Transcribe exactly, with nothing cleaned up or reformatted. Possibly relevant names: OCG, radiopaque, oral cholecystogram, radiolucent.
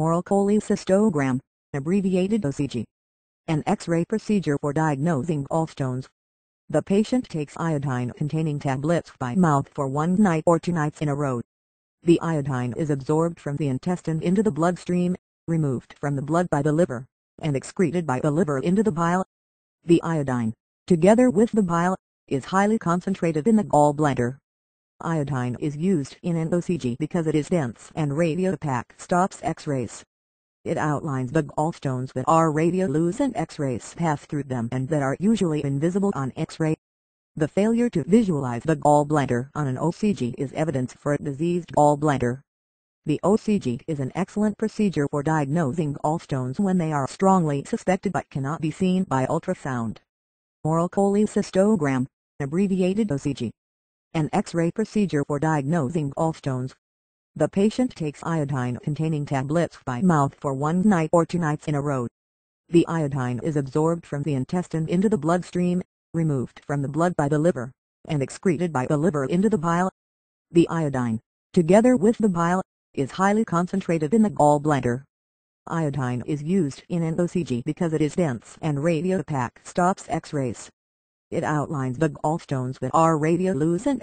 Oral cholecystogram, abbreviated O C G. An X-ray procedure for diagnosing gallstones. The patient takes iodine-containing tablets by mouth for one night or two nights in a row. The iodine is absorbed from the intestine into the bloodstream, removed from the blood by the liver, and excreted by the liver into the bile. The iodine, together with the bile, is highly concentrated in the gallbladder. Iodine is used in an O C G because it is dense and radiopaque stops X-rays. It outlines the gallstones that are radiolucent. X-rays pass through them and that are usually invisible on X-ray. The failure to visualize the gallbladder on an O C G is evidence for a diseased gallbladder. The O C G is an excellent procedure for diagnosing gallstones when they are strongly suspected but cannot be seen by ultrasound. Oral cholecystogram, abbreviated O C G. An X-ray procedure for diagnosing gallstones. The patient takes iodine-containing tablets by mouth for one night or two nights in a row. The iodine is absorbed from the intestine into the bloodstream, removed from the blood by the liver, and excreted by the liver into the bile. The iodine, together with the bile, is highly concentrated in the gallbladder. Iodine is used in an O C G because it is dense and radiopaque stops X-rays. It outlines the gallstones that are radiolucent.